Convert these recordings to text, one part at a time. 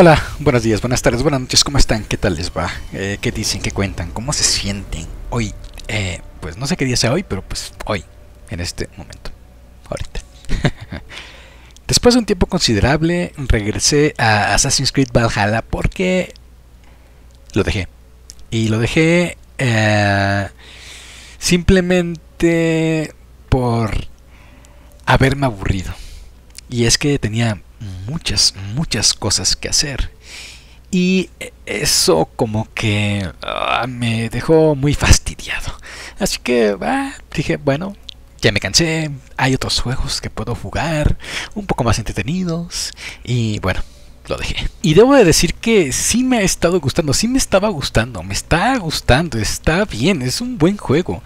Hola, buenos días, buenas tardes, buenas noches, ¿cómo están? ¿Qué tal les va? ¿Qué dicen? ¿Qué cuentan? ¿Cómo se sienten hoy? Pues no sé qué día sea hoy, pero pues hoy, en este momento, ahorita. Después de un tiempo considerable, regresé a Assassin's Creed Valhalla porque lo dejé. Y lo dejé simplemente por haberme aburrido. Y es que tenía muchas cosas que hacer. Y eso como que me dejó muy fastidiado. Así que dije, bueno, ya me cansé. Hay otros juegos que puedo jugar, un poco más entretenidos. Y bueno, lo dejé. Y debo de decir que sí me ha estado gustando. Sí me estaba gustando. Me está gustando. Está bien. Es un buen juego.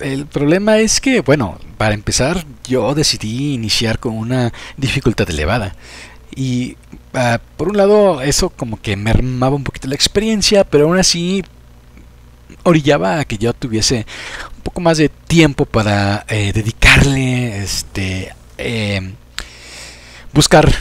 El problema es que, bueno, para empezar, yo decidí iniciar con una dificultad elevada. Y por un lado, eso como que me mermaba un poquito la experiencia, pero aún así orillaba a que yo tuviese un poco más de tiempo para dedicarle, buscar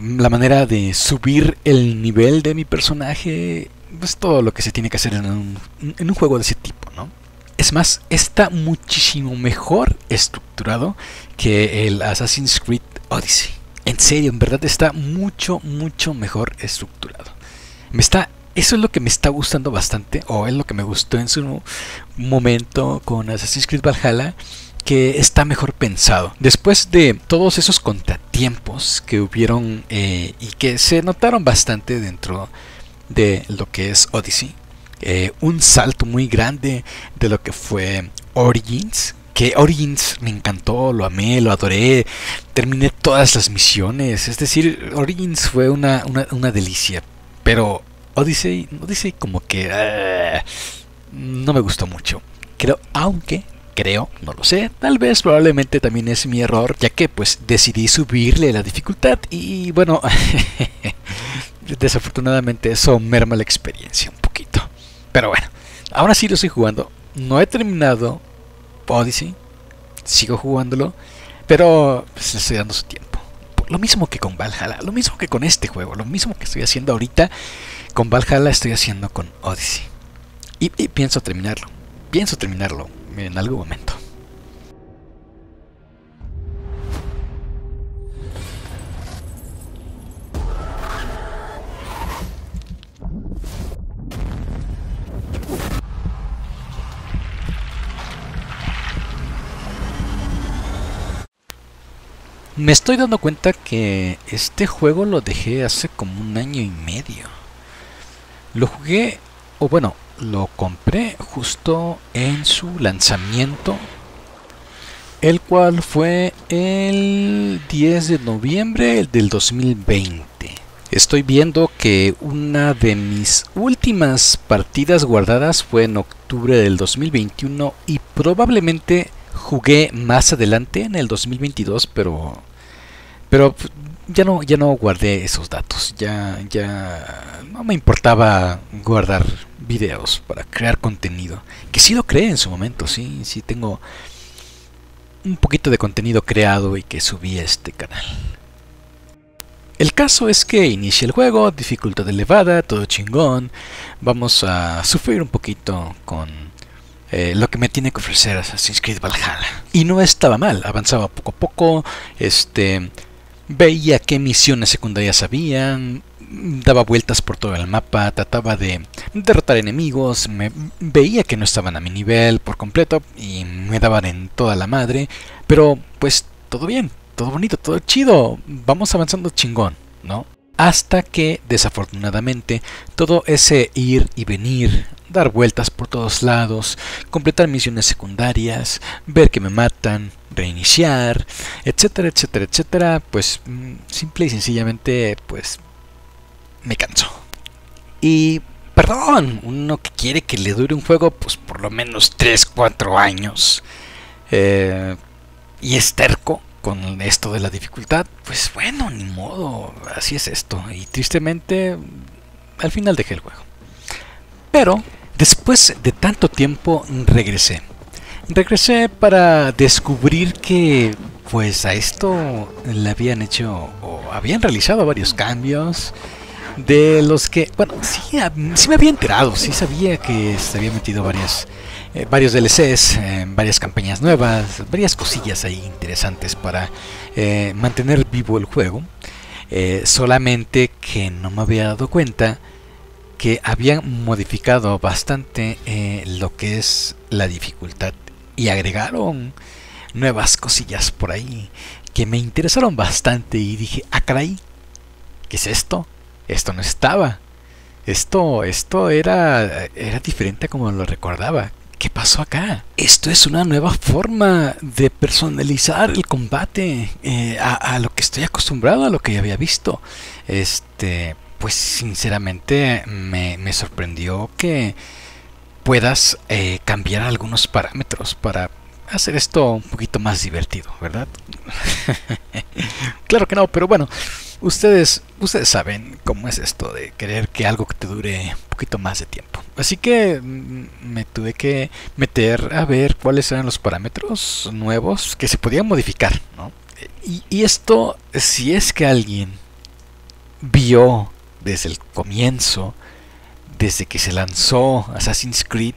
la manera de subir el nivel de mi personaje. Pues todo lo que se tiene que hacer en un juego de ese tipo, ¿no? Es más, está muchísimo mejor estructurado que el Assassin's Creed Odyssey. En serio, en verdad está mucho mejor estructurado. Eso es lo que me está gustando bastante, o es lo que me gustó en su momento con Assassin's Creed Valhalla, que está mejor pensado. Después de todos esos contratiempos que hubieron y que se notaron bastante dentro de lo que es Odyssey, un salto muy grande de lo que fue Origins. Que Origins me encantó, lo amé, lo adoré. Terminé todas las misiones. Es decir, Origins fue una delicia. Pero Odyssey como que no me gustó mucho. Creo, no lo sé, tal vez probablemente también es mi error, ya que pues decidí subirle la dificultad y bueno, desafortunadamente eso merma la experiencia un poquito. Pero bueno, ahora sí lo estoy jugando. No he terminado Odyssey, sigo jugándolo, pero pues le estoy dando su tiempo. Lo mismo que con Valhalla, lo mismo que con este juego, lo mismo que estoy haciendo ahorita con Valhalla, estoy haciendo con Odyssey. Y pienso terminarlo en algún momento. Me estoy dando cuenta que este juego lo dejé hace como un año y medio. Lo jugué, o bueno, lo compré justo en su lanzamiento, el cual fue el 10 de noviembre del 2020. Estoy viendo que una de mis últimas partidas guardadas fue en octubre del 2021 y probablemente jugué más adelante en el 2022, pero ya no guardé esos datos, ya no me importaba guardar videos para crear contenido, que sí lo creé en su momento, sí tengo un poquito de contenido creado y que subí a este canal. El caso es que inicié el juego, dificultad elevada, todo chingón, vamos a sufrir un poquito con lo que me tiene que ofrecer Assassin's Creed Valhalla. Y no estaba mal, avanzaba poco a poco, veía qué misiones secundarias habían, daba vueltas por todo el mapa, trataba de derrotar enemigos, veía que no estaban a mi nivel por completo y me daban en toda la madre, pero pues todo bien, todo bonito, todo chido, vamos avanzando chingón, ¿no? Hasta que desafortunadamente todo ese ir y venir, dar vueltas por todos lados, completar misiones secundarias, ver que me matan, reiniciar, etcétera, etcétera, etcétera, pues simple y sencillamente pues me canso. Y perdón, uno que quiere que le dure un juego pues por lo menos 3-4 años y es terco con esto de la dificultad, pues bueno, ni modo, así es esto. Y tristemente al final dejé el juego. Pero después de tanto tiempo regresé para descubrir que pues a esto le habían hecho o habían realizado varios cambios de los que, bueno, sí me había enterado, sí sabía que se había metido varios DLCs, varias campañas nuevas, varias cosillas ahí interesantes para mantener vivo el juego. Solamente que no me había dado cuenta que habían modificado bastante lo que es la dificultad y agregaron nuevas cosillas por ahí que me interesaron bastante y dije, ah, caray, ¿qué es esto? Esto no estaba, esto era diferente a como lo recordaba. ¿Qué pasó acá? Esto es una nueva forma de personalizar el combate a lo que estoy acostumbrado, a lo que ya había visto. Pues sinceramente me sorprendió que puedas cambiar algunos parámetros para hacer esto un poquito más divertido, ¿verdad? Claro que no, pero bueno, ustedes saben cómo es esto de querer que algo que te dure un poquito más de tiempo. Así que me tuve que meter a ver cuáles eran los parámetros nuevos que se podían modificar, ¿no? Y esto, si es que alguien vio desde el comienzo, desde que se lanzó Assassin's Creed,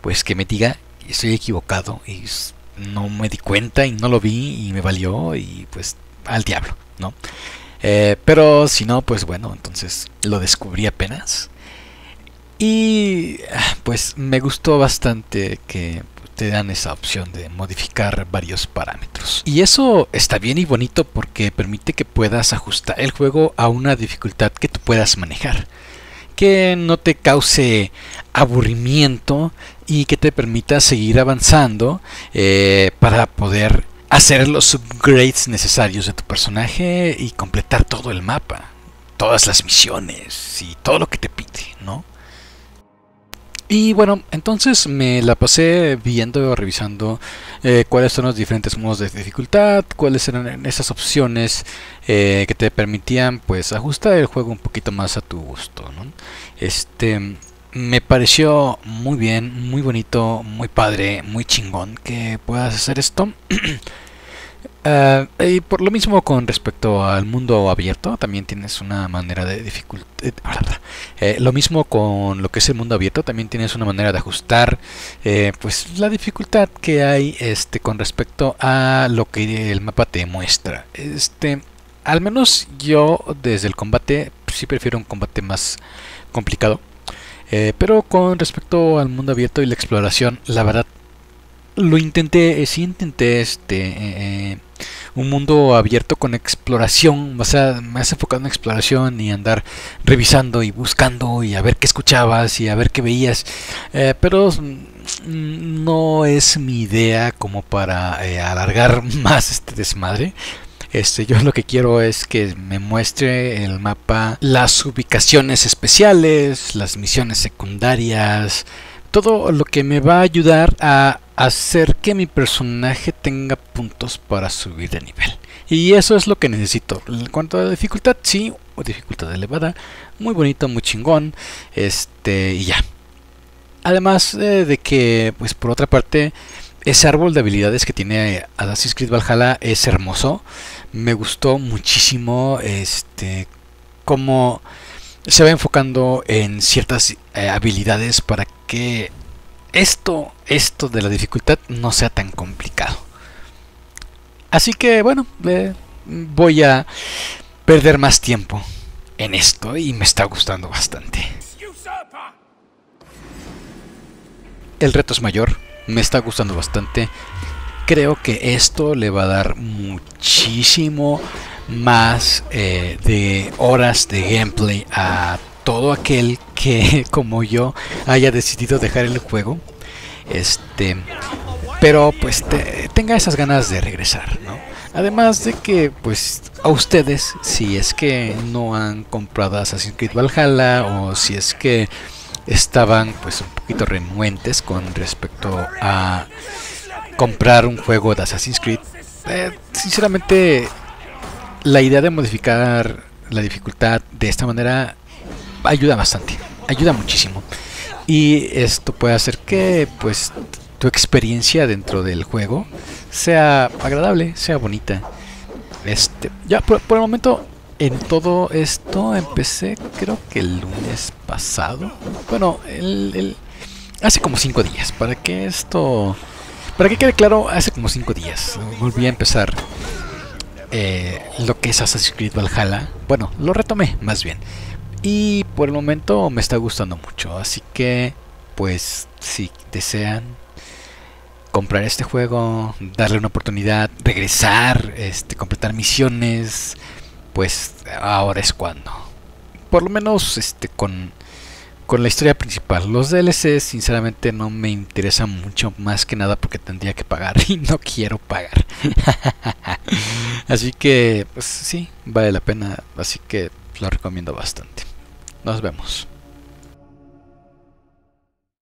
pues que me diga, estoy equivocado y no me di cuenta y no lo vi y me valió y pues al diablo, ¿no? Pero si no, pues bueno, entonces lo descubrí apenas y pues me gustó bastante que te dan esa opción de modificar varios parámetros. Y eso está bien y bonito porque permite que puedas ajustar el juego a una dificultad que tú puedas manejar, que no te cause aburrimiento y que te permita seguir avanzando para poder hacer los upgrades necesarios de tu personaje y completar todo el mapa, todas las misiones y todo lo que te pide, ¿no? Y bueno, entonces me la pasé viendo, revisando cuáles son los diferentes modos de dificultad, cuáles eran esas opciones que te permitían pues ajustar el juego un poquito más a tu gusto, ¿no? Me pareció muy bien, muy bonito, muy padre, muy chingón que puedas hacer esto. Y por lo mismo con respecto al mundo abierto, también tienes una manera de dificultad. Lo mismo con lo que es el mundo abierto, también tienes una manera de ajustar pues la dificultad que hay con respecto a lo que el mapa te muestra. Al menos yo desde el combate sí prefiero un combate más complicado, pero con respecto al mundo abierto y la exploración, la verdad lo intenté, sí intenté un mundo abierto con exploración, o sea, más enfocado en exploración y andar revisando y buscando y a ver qué escuchabas y a ver qué veías, pero no es mi idea como para alargar más este desmadre. Yo lo que quiero es que me muestre el mapa, las ubicaciones especiales, las misiones secundarias, todo lo que me va a ayudar a hacer que mi personaje tenga puntos para subir de nivel. Y eso es lo que necesito. En cuanto a la dificultad, sí, dificultad elevada, muy bonito, muy chingón, y ya. Además de que, pues por otra parte, ese árbol de habilidades que tiene Assassin's Creed Valhalla es hermoso. Me gustó muchísimo cómo se va enfocando en ciertas habilidades para que esto de la dificultad no sea tan complicado. Así que bueno, voy a perder más tiempo en esto y me está gustando bastante. El reto es mayor, me está gustando bastante. Creo que esto le va a dar muchísimo más de horas de gameplay a todo aquel que, como yo, haya decidido dejar el juego, pero pues tenga esas ganas de regresar, ¿no? Además de que, pues, a ustedes, si es que no han comprado Assassin's Creed Valhalla o si es que estaban, pues, un poquito renuentes con respecto a comprar un juego de Assassin's Creed, sinceramente, la idea de modificar la dificultad de esta manera ayuda bastante, ayuda muchísimo, y esto puede hacer que pues tu experiencia dentro del juego sea agradable, sea bonita. Ya por el momento, en todo esto empecé, creo que el lunes pasado. Bueno, hace como 5 días. Para que quede claro, hace como 5 días volví a empezar lo que es Assassin's Creed Valhalla. Bueno, lo retomé más bien. Y por el momento me está gustando mucho. Así que, pues, si desean comprar este juego, darle una oportunidad, regresar, completar misiones, pues ahora es cuando. Por lo menos con la historia principal. Los DLC sinceramente no me interesan mucho, más que nada porque tendría que pagar y no quiero pagar. Así que pues, sí, vale la pena, así que lo recomiendo bastante. Nos vemos.